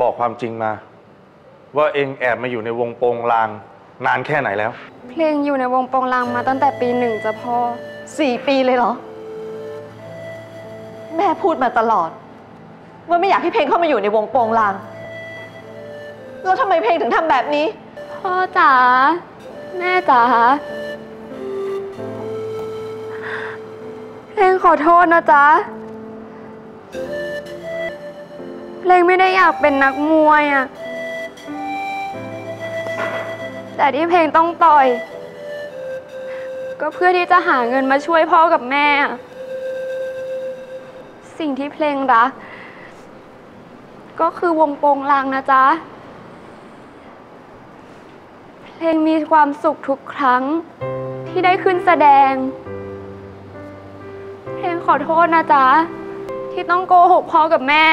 บอกความจริงมาว่าเองแอบมาอยู่ในวงโปงลางนานแค่ไหนแล้วเพลงอยู่ในวงโปงลางมาตั้งแต่ปีหนึ่งจะพอ4 ปีเลยเหรอแม่พูดมาตลอดว่าไม่อยากให้เพลงเข้ามาอยู่ในวงโปงลางแล้วทำไมเพลงถึงทำแบบนี้พ่อจ๋าแม่จ๋าเพลงขอโทษนะจ๊ะเพลงไม่ได้อยากเป็นนักมวยอะแต่ที่เพลงต้องต่อยก็เพื่อที่จะหาเงินมาช่วยพ่อกับแม่สิ่งที่เพลงรักก็คือวงโปงลางนะจ๊ะเพลงมีความสุขทุกครั้งที่ได้ขึ้นแสดงเพลงขอโทษนะจ๊ะที่ต้องโกหกพ่อกับแม่